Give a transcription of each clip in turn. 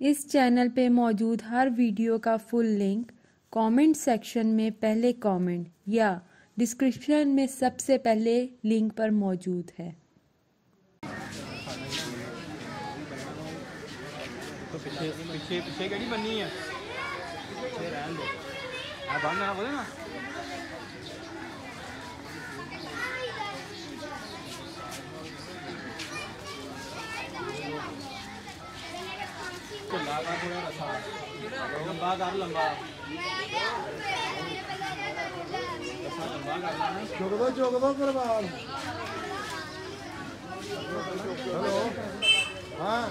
इस चैनल पे मौजूद हर वीडियो का फुल लिंक कमेंट सेक्शन में पहले कमेंट या डिस्क्रिप्शन में सबसे पहले लिंक पर मौजूद है। तो पीछे पीछे पीछे गाड़ी बननी है, पीछे रहने दो। हां बनना है बोले ना। तो लगा पूरा रखा लंबा कर लंबा जोगबा करवा। हेलो हां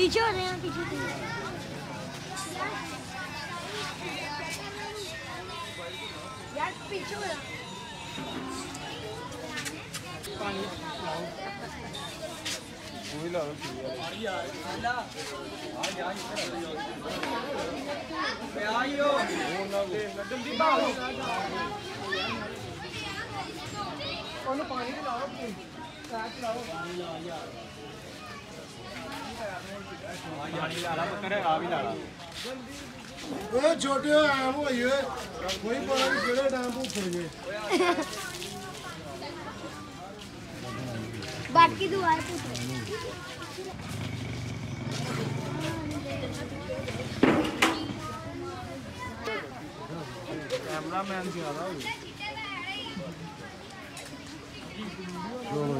पीछे हो रहे हैं पीछे। छोटे आम हो कोई पता नहीं किड़े टाइम भूख गए। बाकी दुआर पूछ कैमरा मैन से आ रहा है।